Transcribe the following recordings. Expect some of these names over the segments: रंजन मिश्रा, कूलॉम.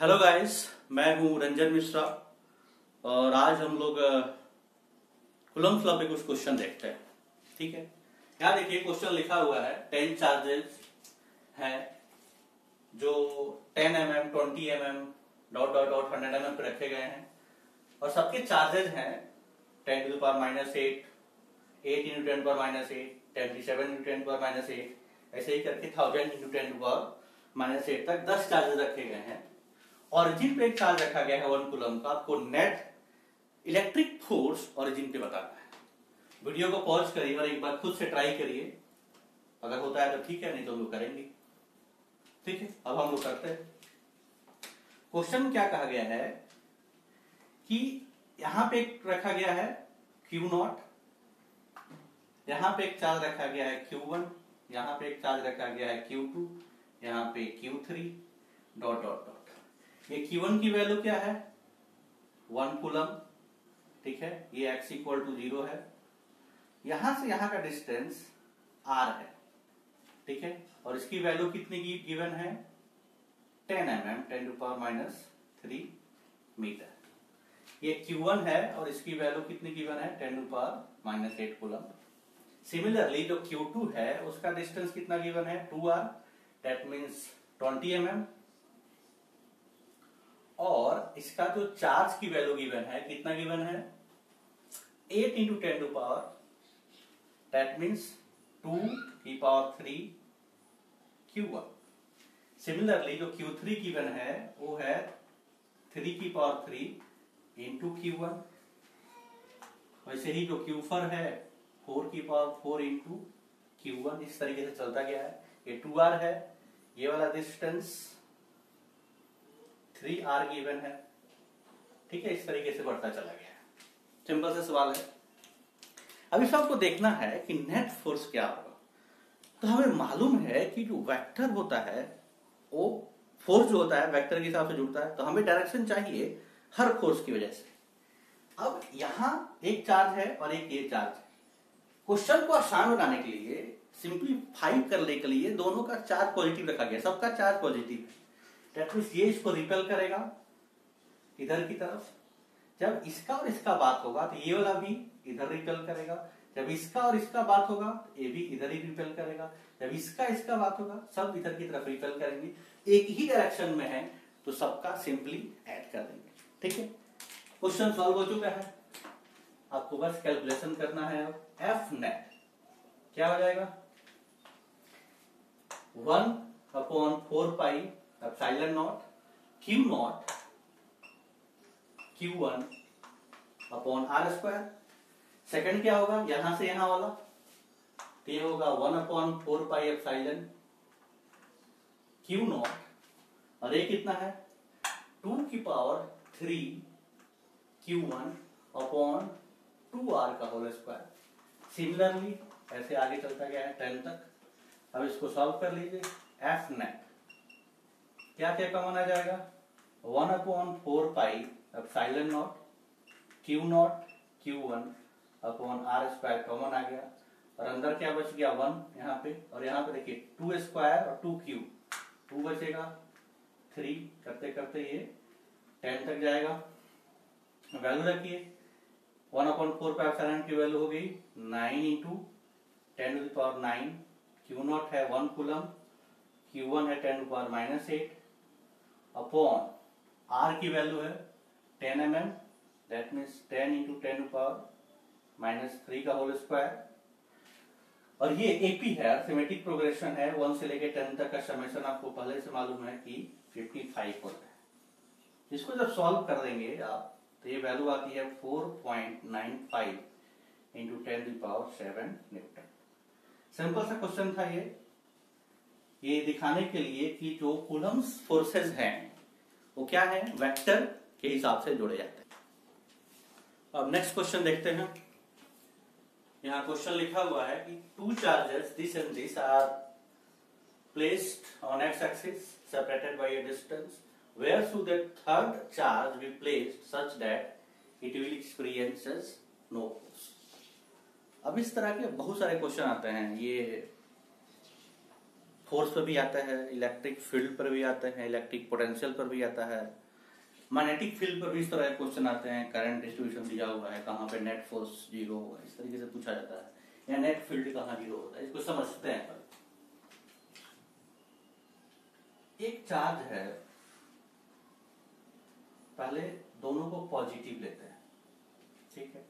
Hello guys, मैं हूं रंजन मिश्रा और आज हम लोग कूलॉम लॉ पे कुछ क्वेश्चन देखते हैं। ठीक है, यहाँ देखिए क्वेश्चन लिखा हुआ है 10 चार्जेस हैं जो 10 mm 20 mm ... 100 mm पे रखे गए हैं और सबके चार्जेस हैं 10⁻⁸ 8×10⁻⁸ 27×10⁻⁸ ऐसे ही करके 1000×10⁻⁸ तक 10 चार्जेस रखे गए हैं। ऑरिजिन पे एक चार्ज रखा गया है 1 कूलम का। आपको नेट इलेक्ट्रिक फोर्स ऑरिजिन पे बताना है। वीडियो को पॉज करिए और एक बार खुद से ट्राई करिए, अगर होता है तो ठीक है, नहीं तो हम लोग करेंगे। ठीक है, अब हम लोग करते हैं। क्वेश्चन में क्या कहा गया है कि यहां पे एक रखा गया है Q0, यहां पे एक चार्ज रखा गया है Q1, यहां पे एक चार्ज रखा गया है Q2, यहां पे Q3 ... ये Q1 की वैल्यू क्या है 1 कूलम। ठीक है, ये x = 0 है। यहां से यहां का डिस्टेंस r है। ठीक है, और इसकी वैल्यू कितनी की गिवन है 10 mm 10⁻³ मीटर। ये Q1 है और इसकी वैल्यू कितनी गिवन है 10⁻⁸ कूलम। सिमिलरली जो Q2 है उसका डिस्टेंस कितना गिवन है 2r, दैट मींस 20 mm, और इसका जो चार्ज की वैल्यू गिवन है कितना गिवन है 8×10⁻, दैट मींस 2⁵ Q1। सिमिलरली जो Q3 गिवन है वो है 3⁵ Q1। वैसे ही जो Q4 है 4⁴ Q1। इस तरीके से चलता गया है। ये 2r है, ये वाला डिस्टेंस 3r गिवन है। ठीक है, इस तरीके से बढ़ता चला गया है। सिंपल सा सवाल है। अभी सबको देखना है कि नेट फोर्स क्या होगा। तो हमें मालूम है कि जो वेक्टर होता है वो फोर्स जो होता है वेक्टर के हिसाब से जुड़ता है, तो हमें डायरेक्शन चाहिए हर फोर्स की वजह से। अब यहां एक चार्ज है और एक ये चार्ज है। क्वेश्चन को आसान बनाने के लिए, सिंपलीफाई करने के लिए दोनों का चार्ज पॉजिटिव रखा गया। सबका चार्ज पॉजिटिव है। ये इसको रिपेल करेगा इधर की तरफ। जब इसका और इसका बात होगा तो ये वाला भी इधर रिपेल करेगा। जब इसका और इसका बात होगा तो ये भी इधर ही रिपेल करेगा। जब इसका बात होगा सब इधर की तरफ रिपेल करेंगे। एक ही डायरेक्शन में है तो सबका सिंपली ऐड कर देंगे। ठीक है, क्वेश्चन सॉल्व हो चुका है। आपको बस कैलकुलेशन करना है। अब F net क्या हो जाएगा 1/4πε0 Q0 Q1/r²। सेकंड क्या होगा यहां से यहां वाला, तो ये होगा 1/4πε Q0 और ये कितना है 2⁵ Q1/2r²। सिमिलरली ऐसे आगे चलता गया है 10 तक। अब इसको सॉल्व कर लीजिए। F net क्या क्या कॉमन आ जाएगा 1/4πε0 Q0/r² कॉमन आ गया और अंदर क्या बच गया 1 यहाँ पे, और यहाँ पे देखिए 2² और 2q 2 बचेगा 3 करते करते ये 10 तक जाएगा। वैल्यू रखिए 1/4πε की वैल्यू हो गई 9×10⁹ Q0 है 1 कूलम, Q1 है 10⁻⁸ अपॉन r की वैल्यू है 10 mm, दैट मीन्स 10×10⁻³ का। और ये एपी है, अरिथमेटिक प्रोग्रेशन है। 1 से लेके 10 तक का समेशन आपको पहले से मालूम है कि 55 होता है। इसको जब सॉल्व कर देंगे आप तो ये वैल्यू आती है 4.95×10⁷ न्यूटन। सिंपल सा क्वेश्चन था ये दिखाने के लिए कि जो कूलम्स फोर्सेस हैं वो क्या है वेक्टर के हिसाब से जोड़े जाते हैं। अब नेक्स्ट क्वेश्चन देखते हैं। यहाँ क्वेश्चन लिखा हुआ है कि 2 charges this and this are placed on x-axis separated by a distance where through the third charge be placed such that it will experiences no force। अब इस तरह के बहुत सारे क्वेश्चन आते हैं। ये फोर्स पर भी आता है, इलेक्ट्रिक फील्ड पर भी आता है, इलेक्ट्रिक पोटेंशियल पर भी आता है, मैग्नेटिक फील्ड पर भी इस तरह के क्वेश्चन आते हैं। करंट डिस्ट्रीब्यूशन दिया हुआ है, कहाँ पे नेट फोर्स जीरो होगा, इस तरीके से पूछा जाता है, या नेट फील्ड कहाँ जीरो होता है, इसको समझते हैं। एक चार्ज है, पहले दोनों को पॉजिटिव लेते हैं, ठीक है।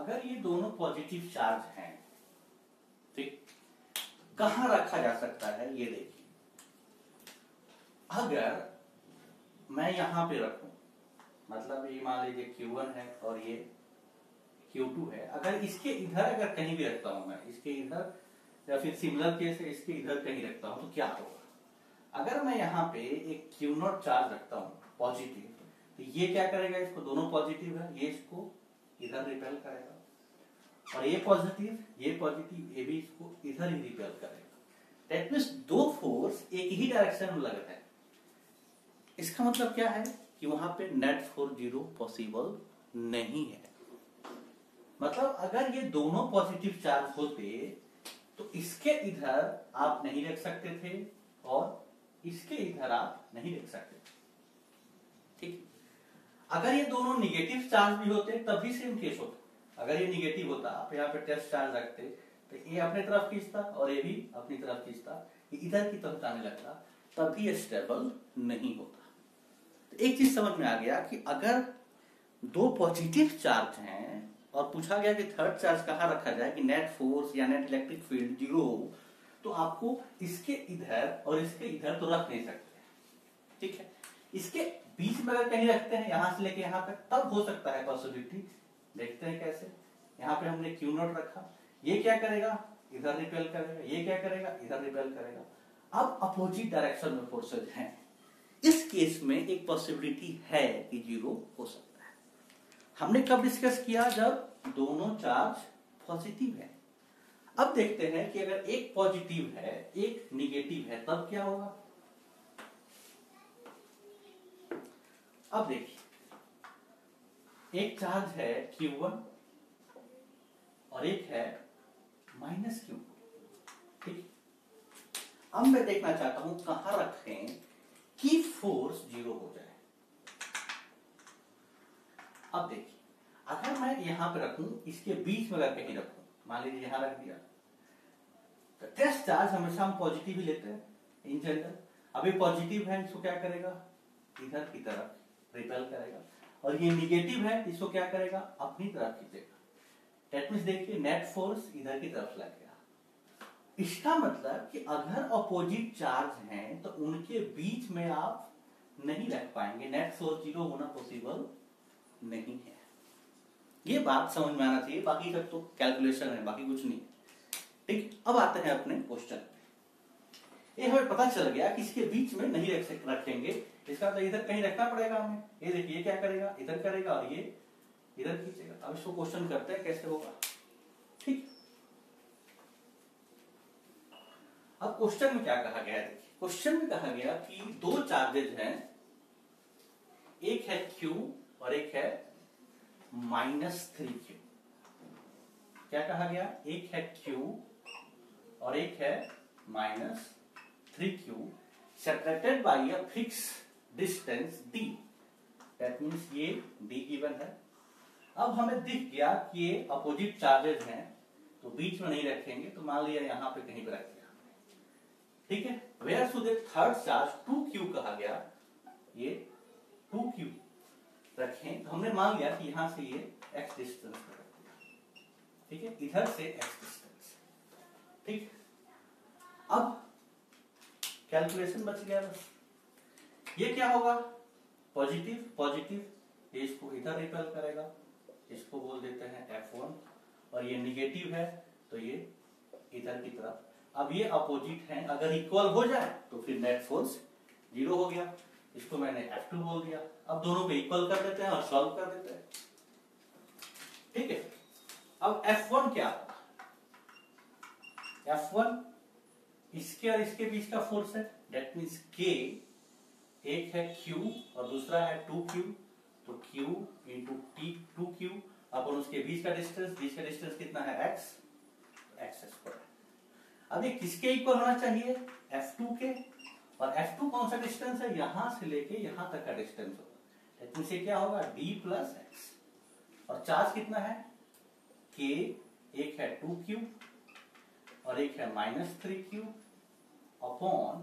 अगर ये दोनों पॉजिटिव चार्ज हैं, ठीक, कहाँ रखा जा सकता है ये देखिए। अगर मैं यहां पे रखूं, मतलब ये मान लीजिए Q1 है और ये Q2 है, अगर इसके इधर अगर कहीं भी रखता हूं मैं, इसके इधर या फिर सिमिलर केस है, इसके इधर कहीं रखता हूं तो क्या होगा? अगर मैं यहां पे एक Q0 चार्ज रखता हूं पॉजिटिव, तो ये क्या करेगा, इसको दोनों पॉजिटिव है, ये इसको इधर रिपेल करेगा और ये पॉजिटिव ये भी इसको इधर ही रिपेल करेगा। दैट मीन्स दो फोर्स एक ही डायरेक्शन में लग रहे हैं। इसका मतलब क्या है कि वहां पे नेट फोर्स जीरो पॉसिबल नहीं है। मतलब अगर ये दोनों पॉजिटिव चार्ज होते तो इसके इधर आप नहीं रख सकते थे और इसके इधर आप नहीं रख सकते थे, ठीक। अगर ये दोनों निगेटिव चार्ज भी होते तब भी सेम केस होता। अगर ये निगेटिव होता, आप यहाँ पे टेस्ट चार्ज रखते तो ये अपने तरफ खींचता और ये भी अपनी तरफ खींचता, ये इधर की तरफ जाने लगता, तब भी ये स्टेबल नहीं होता। तो एक चीज समझ में आ गया कि अगर दो पॉजिटिव चार्ज हैं और पूछा गया कि थर्ड चार्ज कहाँ रखा जाए कि नेट फोर्स या नेट इलेक्ट्रिक फील्ड जीरो हो, तो आपको इसके इधर और इसके इधर तो रख नहीं सकते, ठीक है। इसके बीच में अगर कहीं रखते हैं, यहां से लेके यहाँ पे, तब हो सकता है पॉसिबिलिटी। देखते हैं कैसे। यहाँ पे हमने क्यू नोट रखा, ये क्या करेगा, इधर रिपेल करेगा, ये क्या करेगा, इधर रिपेल करेगा। अब अपोजिट डायरेक्शन में फोर्सेज हैं। इस केस में एक पॉसिबिलिटी है कि जीरो हो सकता है। हमने कब डिस्कस किया, जब दोनों चार्ज पॉजिटिव है। अब देखते हैं कि अगर एक पॉजिटिव है एक निगेटिव है तब क्या होगा। अब देखिए, एक चार्ज है Q1 और एक है माइनस Q, ठीक। अब मैं देखना चाहता हूं कहां रखें कि फोर्स जीरो हो जाए। अब देखिए, अगर मैं यहां पे रखूं, इसके बीच में अगर कहीं रखूं, मान लीजिए यहां रख दिया, तो टेस्ट चार्ज हमेशा हम पॉजिटिव ही लेते हैं इन जनरल। अभी पॉजिटिव है, इसको क्या करेगा, इधर की तरफ रिपेल करेगा, और ये निगेटिव है, इसको क्या करेगा, अपनी तरफ खींचेगा। दैट मींस देखिए, नेट फोर्स इधर की तरफ लग गया। इसका मतलब कि अगर अपोजिट चार्ज हैं तो उनके बीच में आप नहीं रख पाएंगे, नेट फोर्स जीरो होना पॉसिबल नहीं है। ये बात समझ में आना चाहिए, बाकी सब तो कैलकुलेशन है, बाकी कुछ नहीं, ठीक। अब आते हैं अपने क्वेश्चन। ये हमें पता चल गया कि इसके बीच में नहीं रखेंगे, इसका मतलब इधर कहीं रखना पड़ेगा हमें। ये देखिए, ये क्या करेगा, इधर करेगा और ये इधर खींचेगा। अब इसको क्वेश्चन करते हैं कैसे होगा, ठीक। अब क्वेश्चन में क्या कहा गया है, देखिए क्वेश्चन में कहा गया कि दो चार्जेज हैं, एक है Q और एक है -3Q। क्या कहा गया, एक है Q और एक है -3Q separated by a fixed distance d। That means ये d given है। अब हमें दिख गया कि ये अपोजिट चार्जेस हैं तो बीच में नहीं रखेंगे, तो मान लिया यहाँ पे कहीं पे रख दिया, ठीक है। Where so the third charge 2Q कहा गया, ये 2Q रखें, तो हमने मान लिया कि यहाँ से ये x डिस्टेंस पर रख दिया, ठीक है, इधर से x डिस्टेंस, ठीक। अब कैलकुलेशन बच गया बस। ये क्या होगा, पॉजिटिव पॉजिटिव, इसको इधर रिपेल करेगा, इसको बोल देते हैं F1, और ये निगेटिव है तो ये इधर की तरफ। अब ये अपोजिट हैं, अगर इक्वल हो जाए तो फिर नेट फोर्स जीरो हो गया, इसको मैंने F2 बोल दिया। अब दोनों को इक्वल कर देते हैं और सॉल्व कर देते हैं, ठीक है। अब F1 क्या होगा, F1 इसके और इसके बीच का फोर्स है। डेट मीन्स K, एक है Q और दूसरा है 2Q, तो Q इंटू टी 2Q अपन उसके बीच का डिस्टेंस कितना है, x, तो x स्क्वायर। अब ये किसके इक्वल होना चाहिए, F2 के। और F2 कौन सा डिस्टेंस है, यहां से लेके यहां तक का डिस्टेंस होगा। तो इसे क्या होगा, d प्लस x। और चार्ज कितना है, k, एक है 2q और एक है -3q upon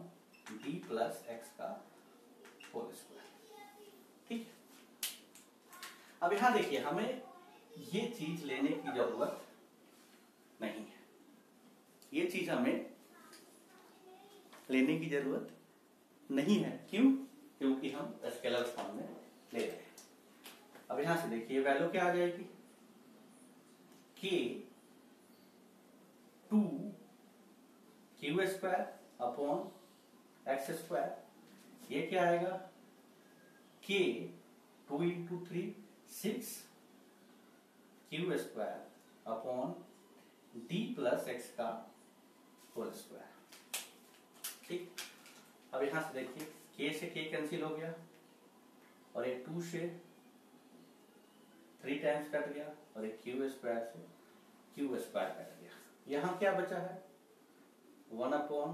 d plus x का होल स्क्वायर। ठीक है, अब यहां देखिए हमें ये चीज लेने की जरूरत नहीं है, ये चीज हमें लेने की जरूरत नहीं है। क्यों, क्योंकि हम स्केलर फॉर्म में ले रहे हैं। अब यहां से देखिए वैल्यू क्या आ जाएगी, k 2q square upon x square. ये क्या आएगा, k 2 × 3 6q square upon d plus x का होल स्क्वायर। ठीक, अब यहां से देखिए k से k कैंसिल हो गया और ये 2 से 3 टाइम्स कट गया और ये q स्क्वायर से q स्क्वायर कट गया। यहां क्या बचा है, 1 अपॉन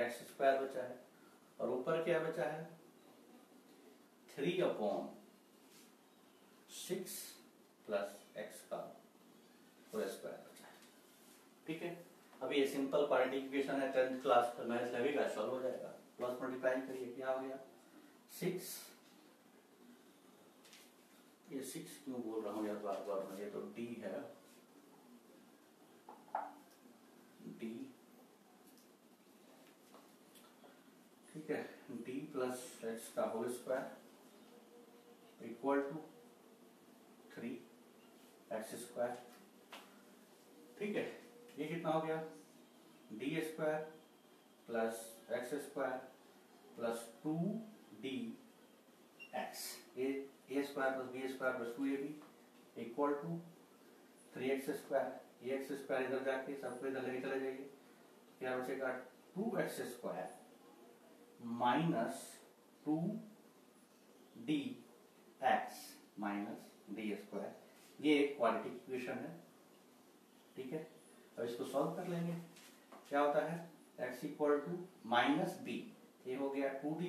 एक्स स्क्वायर बचा है। और ऊपर क्या बचा है, 3 अपॉन 6 प्लस एक्स का होल स्क्वायर बचा है। ठीक है, अब ये सिंपल क्वाड्रेटिक इक्वेशन है, 10th क्लास का मैथ्स लगेगा, सॉल्व हो जाएगा। क्रॉस मल्टीप्लाई करिए, क्या हो गया 6, ये 6 क्यों बोल रहा हूं यार बार बार में, ये तो d है, d। ठीक है, d प्लस x का whole square equal to 3x स्क्वायर। ठीक है, ये कितना हो गया, d square plus x square plus 2dx, a square plus b square plus 2ab equal to 3x square. X square इधर जाके सबको इधर लेके चले जाइए, क्या बचेगा, 2x square minus 2dx minus d square. ये एक क्वाड्रेटिक इक्वेशन है। ठीक है, अब इसको सॉल्व कर लेंगे, क्या होता है, x equal to minus b, ये हो गया 2d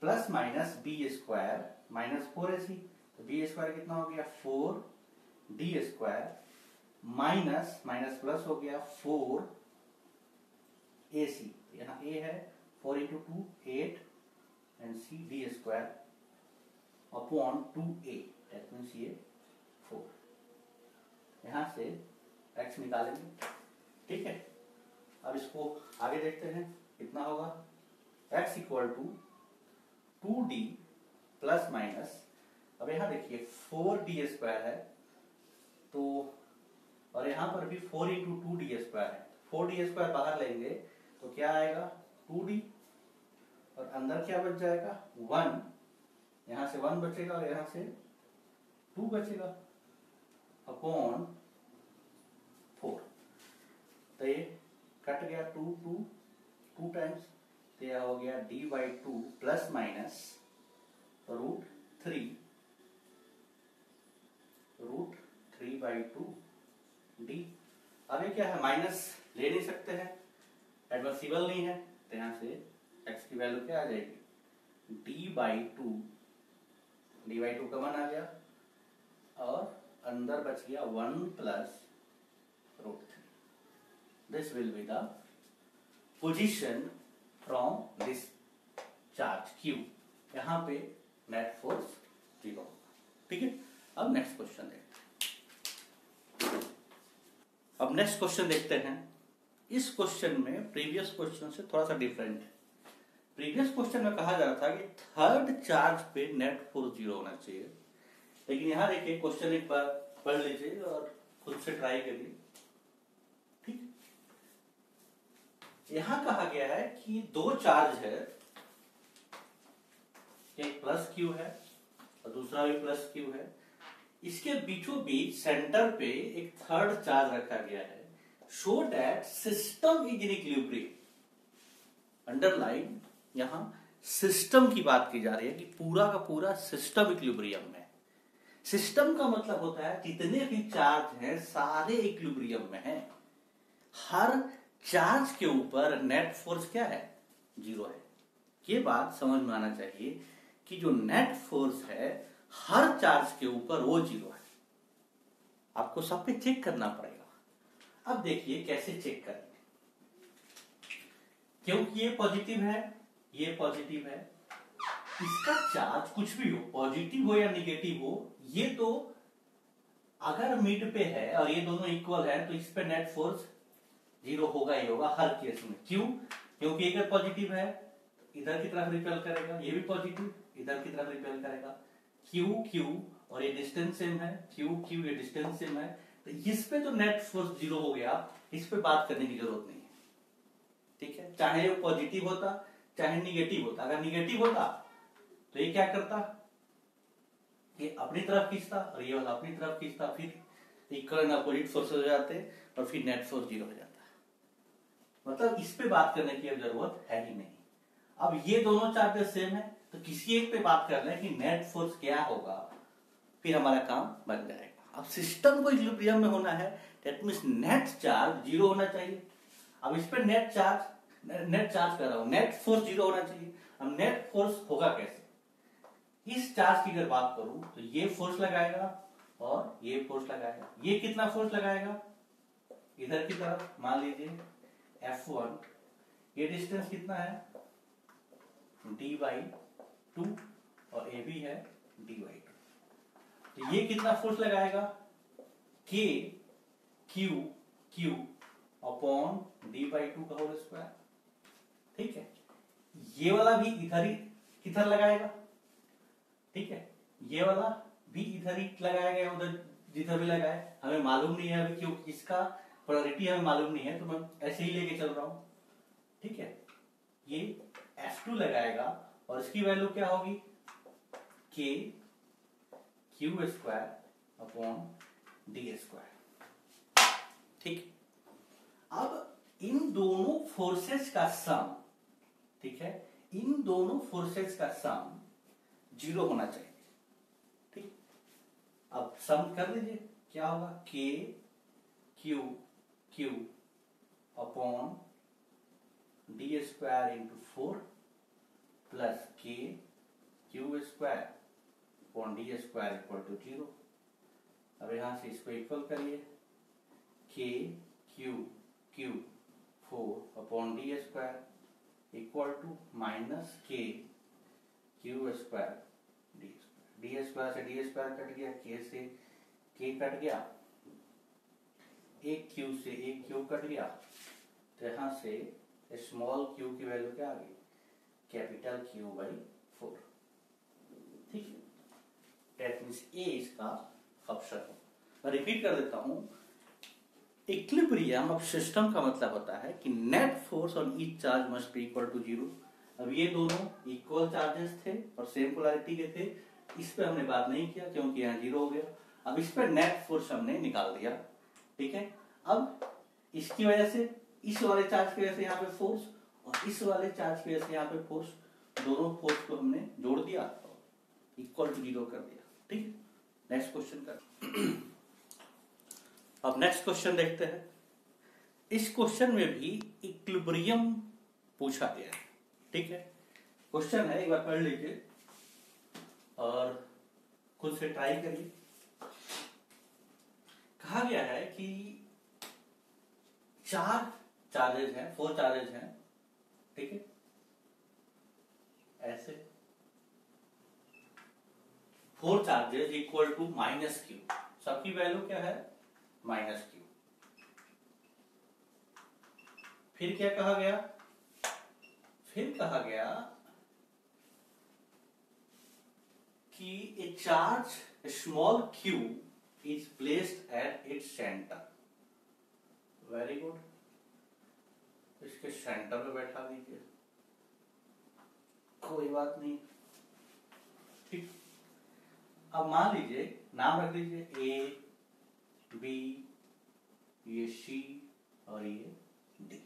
plus minus b square minus 4ac। तो बी स्क्वायर कितना हो गया, 4d square minus minus plus हो गया 4ac। यहाँ a है, 4 × 2 8 and c d square upon 2a, that means ये 4। यहां से x निकालेंगे। ठीक है, अब इसको आगे देखते हैं कितना होगा, x equal to 2d plus minus, अब यहां देखिए 4d स्क्वायर है तो, और यहां पर भी 4 × 2d स्क्वायर है। 4d स्क्वायर बाहर लेंगे तो क्या आएगा, 2d, और अंदर क्या बच जाएगा, 1। यहां से 1 बचेगा और यहां से 2 बचेगा अपॉन 4। तो ये कट गया 2 टाइम्स, तो यह हो गया d/2 प्लस माइनस √3/2d। अब ये क्या है, माइनस ले नहीं सकते हैं, एडवर्सिबल नहीं है, तो यहां से x की वैल्यू क्या आ जाएगी, d/2 कॉमन आ गया और अंदर बच गया 1 plus √3। This will be the position from this charge q। यहां पे नेट फोर्स 0 होगा। ठीक है, अब नेक्स्ट क्वेश्चन देखते हैं। इस क्वेश्चन में प्रीवियस क्वेश्चन से थोड़ा सा डिफरेंट है। प्रीवियस क्वेश्चन में कहा जा रहा था कि थर्ड चार्ज पे नेट फोर्स 0 होना चाहिए, लेकिन यहां देखिए क्वेश्चन एक बार पढ़ लीजिए और खुद से ट्राई करिए। ठीक, यहां कहा गया है कि 2 चार्ज है, एक प्लस q है और दूसरा भी प्लस q है, इसके बीचों बीच सेंटर पे एक थर्ड चार्ज रखा गया है, show that system is in equilibrium. Underline यहां सिस्टम की बात की जा रही है कि पूरा का पूरा सिस्टम इक्विलिब्रियम है। सिस्टम का मतलब होता है जितने भी चार्ज हैं सारे इक्विलिब्रियम में हैं। हर चार्ज के ऊपर नेट फोर्स क्या है, जीरो है। ये बात समझ में आना चाहिए कि जो नेट फोर्स है हर चार्ज के ऊपर वो जीरो है। आपको सब पे चेक करना पड़ेगा। अब देखिए कैसे चेक करें, क्योंकि ये पॉजिटिव है, ये पॉजिटिव है, इसका चार्ज कुछ भी हो, पॉजिटिव हो या निगेटिव हो, ये तो अगर मिड पे है और ये दोनों इक्वल है तो इस पे नेट फोर्स जीरो होगा ही होगा हर केस में। क्यों? क्योंकि अगर पॉजिटिव है इधर की तरफ रिपेल करेगा, ये भी पॉजिटिव इधर की तरफ रिपेल करेगा, क्यू क्यू और ये डिस्टेंस सेम है, क्यू क्यू ये डिस्टेंस सेम है, तो इस पे तो नेट फोर्स जीरो हो गया, इस पे बात करने की जरूरत नहीं है। ठीक है, चाहे वो पॉजिटिव होता चाहे निगेटिव होता। अगर निगेटिव होता तो ये क्या करता, ये अपनी तरफ खींचता और ये वाला अपनी तरफ खींचता, फिर इक्वल एंड अपोजिट फोर्स हो जाते और फिर नेट फोर्स जीरो हो जाता। मतलब इस पे बात करने की अब जरूरत है ही नहीं। अब ये दोनों चार्जेस सेम है तो किसी एक पे बात कर रहे हैं कि नेट फोर्स क्या होगा, फिर हमारा काम बन जाएगा। अब सिस्टम को इक्विलिब्रियम में होना है, that means net charge zero होना चाहिए। अब इस पे नेट चार्ज कर रहा हूं, नेट फोर्स जीरो होना चाहिए। अब नेट फोर्स होगा कैसे, इस चार्ज की अगर बात करूं तो ये फोर्स लगाएगा और ये फोर्स लगाएगा। ये कितना फोर्स लगाएगा इधर की तरफ, मान लीजिए F1, ये डिस्टेंस कितना है d/2 और ए भी है d/2, तो ये कितना फोर्स लगाएगा k q q upon d/2 का होल स्क्वायर। ठीक है, ये वाला भी इधर ही किधर लगाएगा, ठीक है, ये वाला भी इधर ही लगाएगा, उधर जिधर भी लगाए हमें मालूम नहीं है अभी, क्योंकि इसका पोलैरिटी हमें मालूम नहीं है तो मैं ऐसे ही लेके चल रहा हूं। ठीक है, ये F2 लगाएगा और इसकी वैल्यू क्या होगी, k q square upon d square. ठीक, अब इन दोनों फोर्सेस का सम, ठीक है, इन दोनों फोर्सेस का सम जीरो होना चाहिए। ठीक, अब सम कर लीजिए, क्या होगा k q q upon d square into 4 plus k q square upon d square equal to 0। अब यहां से इसको इक्वल करिए, k q q 4 upon d square equal to minus k q square d square. d square से d square cut गया, k से k cut गया, एक q से एक q कट गया, तो यहां से स्मॉल q की वैल्यू क्या आ गई, कैपिटल Q बाई 4। ठीक है, दैट मींस ए इसका ऑप्शन है। मैं रिपीट कर देता हूं, इक्विलिब्रियम ऑफ सिस्टम का मतलब होता है कि net force on each charge must be equal to 0। अब ये दोनों इक्वल चार्जेस थे और सेम पोलैरिटी के थे, इस पे हमने बात नहीं किया क्योंकि यहाँ जीरो हो गया। अब इस पे नेट फोर्स हमने निकाल दिया। ठीक है, अब इसकी वजह से, इस वाले चार्ज की वजह से यहाँ पे फोर्स और इस वाले चार्ज की वजह से यहाँ पे फोर्स, दोनों फोर्स को हमने जोड़ दिया और इक्वल टू 0 कर दिया। ठीक है, नेक्स्ट क्वेश्चन कर। अब नेक्स्ट क्वेश्चन देखते हैं। इस क्वेश्चन में भी इक्विलिब्रियम पूछा गया है। ठीक है, क्वेश्चन है, एक बार पढ़ लीजिए और खुद से ट्राई करिए। कहा गया है कि फोर चार्जेस हैं। ठीक है, ऐसे four charges equal to minus q, सबकी वैल्यू क्या है माइनस क्यू। फिर क्या कहा गया, फिर कहा गया कि a charge small q is placed at its centre. Very good, इसके सेंटर में बैठा दीजिए, कोई बात नहीं। ठीक, अब मान लीजिए नाम रख दीजिए ए बी, ये सी और ये डी,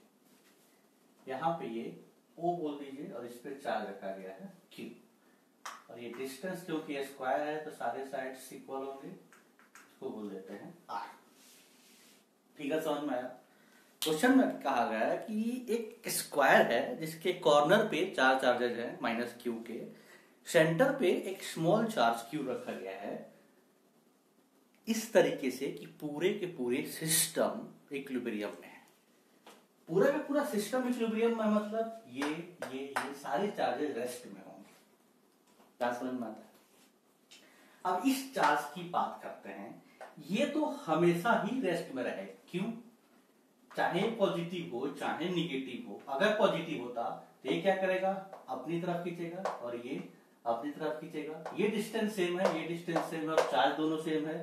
यहां पे ये ओ बोल दीजिए और इस पे चार्ज रखा गया है क्यू, और ये डिस्टेंस क्योंकि स्क्वायर है तो सारे साइड्स इक्वल होंगे, इसको बोल देते हैं आर। ठीक है, समझ में आया। क्वेश्चन में कहा गया है कि एक स्क्वायर है जिसके कॉर्नर पे चार चार्जेज हैं माइनस क्यू के, सेंटर पे एक स्मॉल चार्ज क्यू रखा गया है, इस तरीके से कि पूरे के पूरे सिस्टम इक्विलिब्रियम में है। पूरा का पूरा सिस्टम इक्विलिब्रियम में मतलब ये सारे चार्जेस रेस्ट में होंगे। क्या समझ में आता है? अब इस चार्ज की बात करते हैं, ये तो हमेशा ही रेस्ट में रहे। क्यों? चाहे पॉजिटिव हो चाहे निगेटिव हो। अगर पॉजिटिव होता तो ये क्या करेगा, अपनी तरफ खींचेगा और ये अपनी तरफ खींचेगा। ये डिस्टेंस सेम है, ये डिस्टेंस सेम है और चार्ज दोनों सेम है,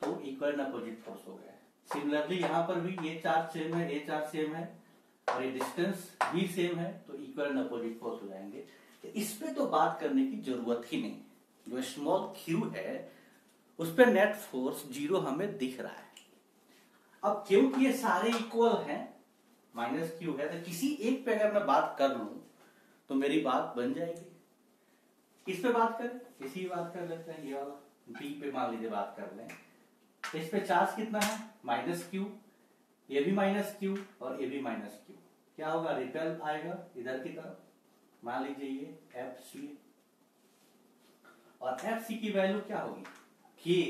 तो इक्वल एंड अपोजिट फोर्स हो गए। सिमिलरली यहाँ पर भी ये चार्ज सेम है, ये चार्ज सेम है और ये डिस्टेंस भी सेम है, तो इक्वल एंड अपोजिट फोर्स हो जाएंगे। तो इस पे तो बात करने की जरूरत ही नहीं। जो स्मॉल क्यू है उस पर नेट फोर्स जीरो हमें दिख रहा है। अब क्योंकि ये सारे इक्वल हैं, माइनस क्यू है, तो किसी एक पे अगर मैं बात कर लूं तो मेरी बात बन जाएगी। किस पे बात करें? इसी बात कर लेते हैं, ये वाला बी पे मान लीजिए बात कर लें। इस पे चार्ज कितना है? माइनस क्यू, ये भी माइनस क्यू और ये भी माइनस क्यू। क्या होगा? रिपेल आएगा इधर की तरफ। मान लीजिए ये एफ सी, और एफ सी की वैल्यू क्या होगी? K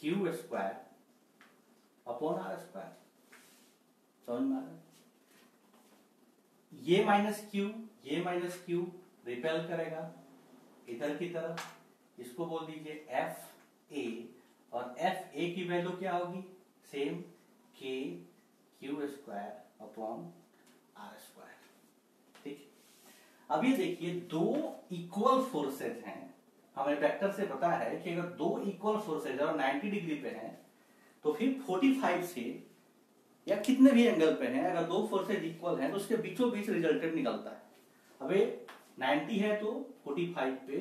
q square upon r square. समझ में आ रहा है? ये माइनस क्यू, ये माइनस क्यू रिपेल करेगा इधर की तरफ। इसको बोल दीजिए एफ ए, और एफ ए की वैल्यू क्या होगी? Same k q square upon r square. ठीक। अब ये देखिए दो इक्वल फोर्सेज हैं। हमें वेक्टर से पता है कि अगर दो इक्वल फोर्सेज और 90 डिग्री पे हैं तो फिर 45 से या कितने भी एंगल पे हैं, अगर दो फोर्सेज इक्वल हैं तो उसके बीचों बीच रिजल्टेंट निकलता है। अब ये 90 है तो 45 पे,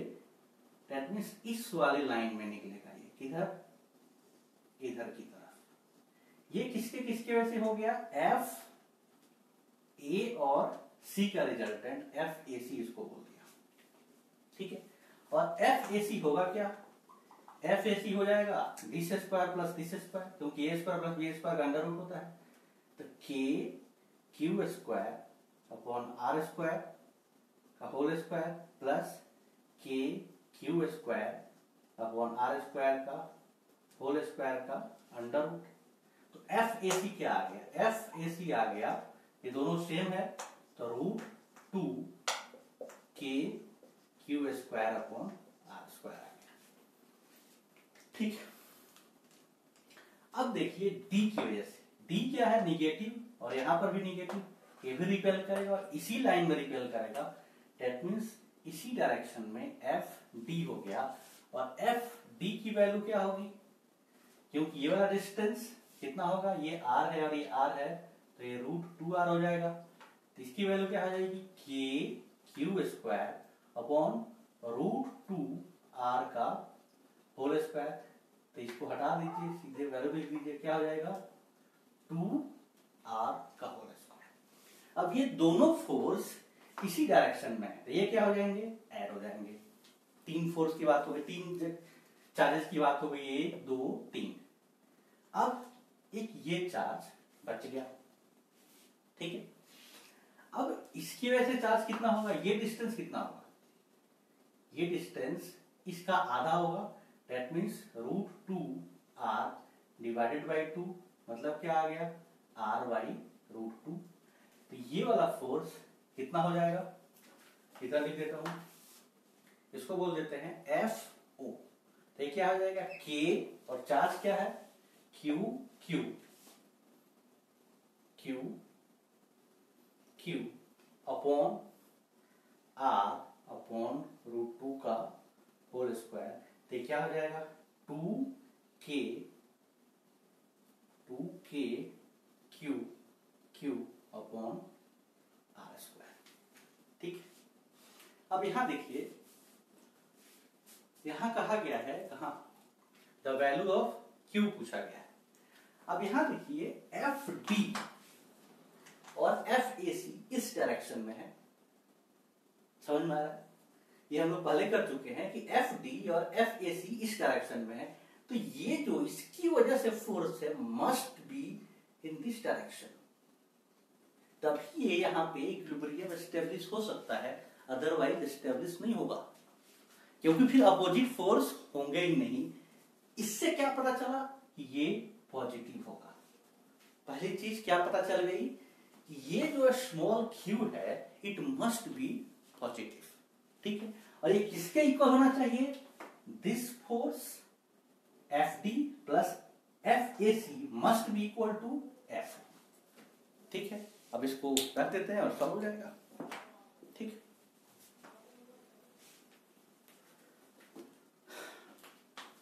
दैट मींस इस वाले लाइन में निकलेगा ये किधर, इधर की तरफ। ये किसके वजह से हो गया? एफ ए और सी का रिजल्टेंट एफ ए सी इसको बोल दिया। ठीक है। और एफ ए सी होगा क्या? एफ ए सी हो जाएगा this square plus this square, क्योंकि a square plus b square का अंडर रूट होता है, तो k q square upon r square का whole square plus k q square upon r square का होल स्क्वायर का अंडर रूट। तो F A सी क्या आ गया? एफ ए सी आ गया, ये दोनों सेम है, तो root 2 k q square upon r square. ठीक। अब देखिए डी की वजह से, डी क्या है? निगेटिव, और यहां पर भी निगेटिव। ये भी रिपेल करेगा और इसी लाइन में रिपेल करेगा, दैट मींस इसी डायरेक्शन में एफ डी हो गया। और एफ डी की वैल्यू क्या होगी? क्योंकि ये वाला डिस्टेंस कितना होगा, ये आर है और ये आर है, तो ये रूट 2 आर हो जाएगा। तो इसकी वैल्यू क्या आ जाएगी? K q square upon root 2 r का होल स्क्वायर। तो इसको हटा दीजिए, सीधे वैल्यू लिख दीजिए, क्या हो जाएगा? 2 आर का होल स्क्वायर। अब ये दोनों फोर्स इसी डायरेक्शन में है, तो ये क्या हो जाएंगे? ऐड हो जाएंगे। तीन फोर्स की बात हो गई, तीन चार्जेस की बात हो गई, ये 2 3। अब एक ये चार्ज बच गया। ठीक है। अब इसकी वजह से चार्ज कितना होगा? ये डिस्टेंस कितना होगा? ये डिस्टेंस इसका आधा होगा, that means root 2 r divided by 2, मतलब क्या आ गया? R by root 2। तो ये वाला फोर्स कितना हो जाएगा? इधर लिख देता हूं, इसको बोल देते हैं एफ ओ। तो ये क्या हो जाएगा? के, और चार्ज क्या है? Q q q q upon r upon root 2 का होल स्क्वायर। तो क्या हो जाएगा? 2 k q q upon r square. ठीक। अब यहां देखिए, यहां कहा गया है, कहा द वैल्यू ऑफ क्यू पूछा गया है। अब यहां देखिए एफ डी और एफ ए सी इस डायरेक्शन में है। समझ में आ रहा है? ये हम लोग पहले कर चुके हैं कि एफ डी और एफ ए सी इस डायरेक्शन में है, तो ये जो इसकी वजह से फोर्स है must be in this direction, तभी ये यहाँ पे इक्विलिब्रियम एस्टेब्लिश हो सकता है, अदरवाइज एस्टेब्लिश नहीं होगा, क्योंकि फिर अपोजिट फोर्स होंगे ही नहीं। इससे क्या पता चला कि ये पॉजिटिव होगा। पहली चीज क्या पता चल गई कि ये जो स्मॉल q है इट मस्ट बी पॉजिटिव, ठीक है। और ये किसके इक्वल होना चाहिए, this force FD plus FAC must be equal to F, ठीक है। अब इसको रख देते हैं और सब हो जाएगा, ठीक है।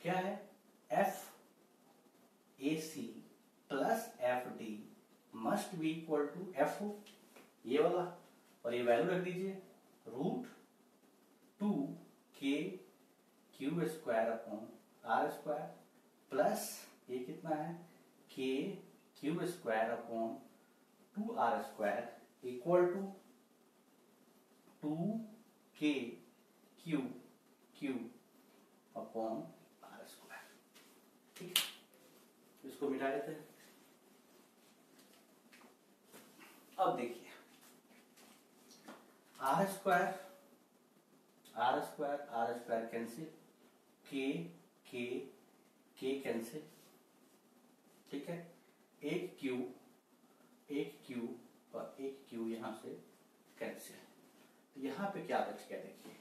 क्या है, FAC plus FD must be equal to FO, ये वाला, और ये वैल्यू रख दीजिए √2KQ² अपॉन R² प्लस ये कितना है KQ² upon 2R² equal to 2KQQ upon R², ठीक है। इसको मिटा लेते हैं। अब देखिए R² कैंसिल, K कैंसिल, ठीक है। एक Q और एक Q यहाँ से कैंसिल। तो यहाँ पे क्या बच गया, देखिए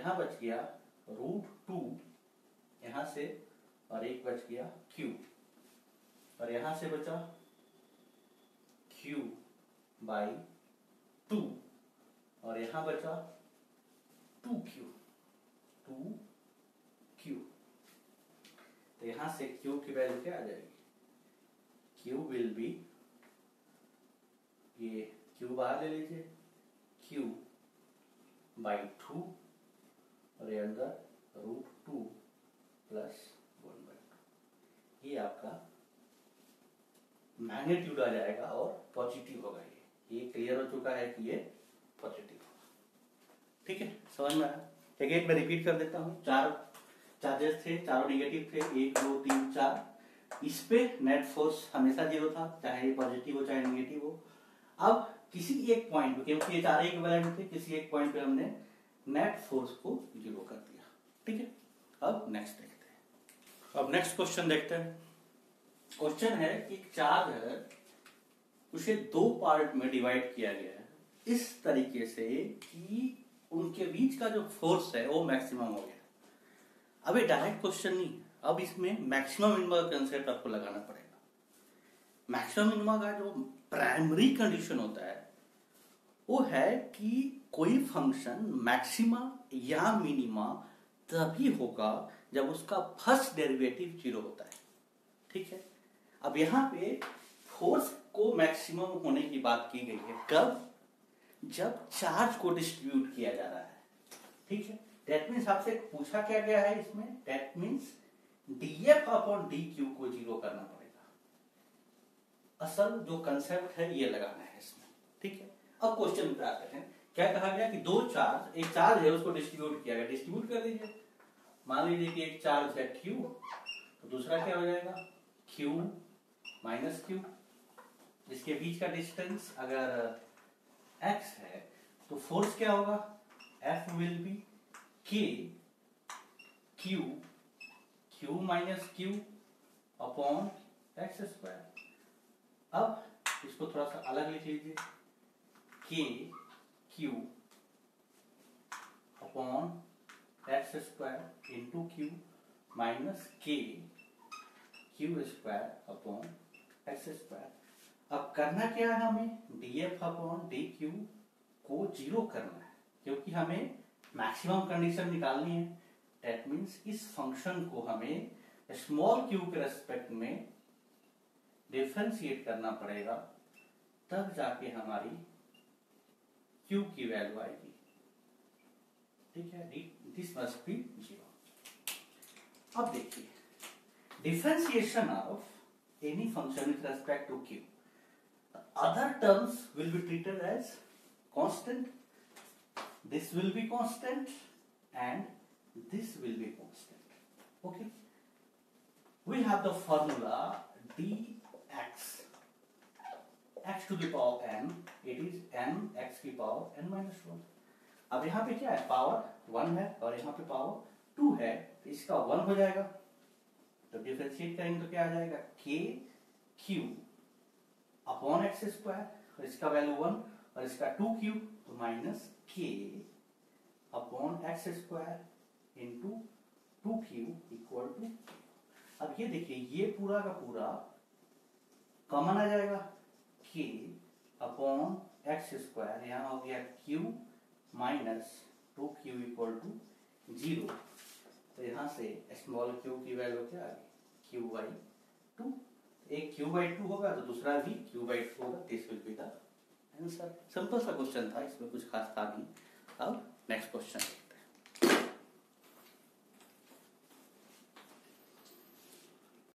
यहाँ बच गया √2 यहाँ से, और एक बच गया Q, और यहाँ से बचा Q/2, और यहाँ बचा 2Q। तो यहाँ से Q की वैल्यू क्या आ जाएगी, Q will be, ये Q बाहर ले लीजिए, Q/2, और ये अंदर √2 + 1/2, ये आपका मैग्नीट्यूड आ जाएगा और पॉजिटिव होगा। ये क्लियर हो चुका है कि ये पॉजिटिव होगा, ठीक है, समझ में आया। अगेन मैं रिपीट कर देता हूँ, 4 चार्जेस थे, चारों नेगेटिव थे, 1 2 3 4। इस पे नेट फोर्स हमेशा 0 था, चाहे पॉजिटिव हो चाहे नेगेटिव हो। अब किसी एक पॉइंट पे, क्योंकि ये चार इक्विवेलेंट थे, किसी एक पॉइंट पे हमने नेट फोर्स को 0 कर दिया, ठीक है। अब नेक्स्ट देखते हैं, क्वेश्चन है कि चार्ज है, उसे 2 पार्ट में डिवाइड किया गया है इस तरीके से कि उनके बीच का जो फोर्स है वो मैक्सिमम हो गया। अब ये डायरेक्ट क्वेश्चन नहीं है, अब इसमें मैक्सिमम मिनिमा का कंसेप्ट आपको लगाना पड़ेगा। मैक्सिमम मिनिमा का जो प्राइमरी कंडीशन होता है वो है कि कोई फंक्शन मैक्सिमा या मिनिमा तभी होगा जब उसका फर्स्ट डेरिवेटिव 0 होता है, ठीक है। अब यहाँ पे फोर्स को मैक्सिमम होने की बात की गई है, कब, जब चार्ज को डिस्ट्रीब्यूट किया जा रहा है, ठीक है। दैट मीन्स आपसे पूछा क्या गया है इसमें, दैट मीन्स dF/dQ को 0 करना पड़ेगा। असल जो कंसेप्ट है ये लगाना है इसमें, ठीक है। अब क्वेश्चन पे आते हैं, क्या कहा गया कि 2 चार्ज, एक चार्ज है उसको डिस्ट्रीब्यूट किया गया, डिस्ट्रीब्यूट कर दीजिए। मान लीजिए कि एक चार्ज है Q, तो दूसरा क्या हो जाएगा Q-Q, जिसके बीच का डिस्टेंस अगर x है तो फोर्स क्या होगा, F will be K-Q-Q-Q/x²। अब इसको थोड़ा सा अलग लिख लीजिए, K-Q/X² × Q - K-Q² upon X²। अब करना क्या है, हमें dF/dQ को 0 करना है, क्योंकि हमें मैक्सिमम कंडीशन निकालनी है। That means इस फंक्शन को हमें स्मॉल q के रेस्पेक्ट में डिफरेंशिएट करना पड़ेगा, तब जाके हमारी q की वैल्यू आएगी, ठीक है, दिस मस्ट बी 0। अब देखिए, differentiation of any function with respect to q, other terms will be treated as constant, this will be constant and this will be constant, okay. We have the formula dx x to the power n, it is n x की power n minus 1। अब यहाँ पे क्या है, power 1 है और यहाँ पे पावर 2 है, तो इसका 1 हो जाएगा। तो डिफरेंशिएट करेंगे तो क्या आ जाएगा, k q upon x square, और इसका वैल्यू 1 और इसका 2q, तो minus k upon x square into 2q equal to. अब ये देखिए ये पूरा का पूरा कॉमन आ जाएगा, k अपॉन एक्स स्क्वायर यहाँ हो गया q minus 2q equal to 0। तो यहाँ से स्मॉल q की वैल्यू क्या आ गई, q बाई 2। एक q बाई 2 होगा तो दूसरा भी q बाई 2 होगा। This will be the answer. Simple सा क्वेश्चन था, इसमें कुछ खास था नहीं। अब नेक्स्ट क्वेश्चन।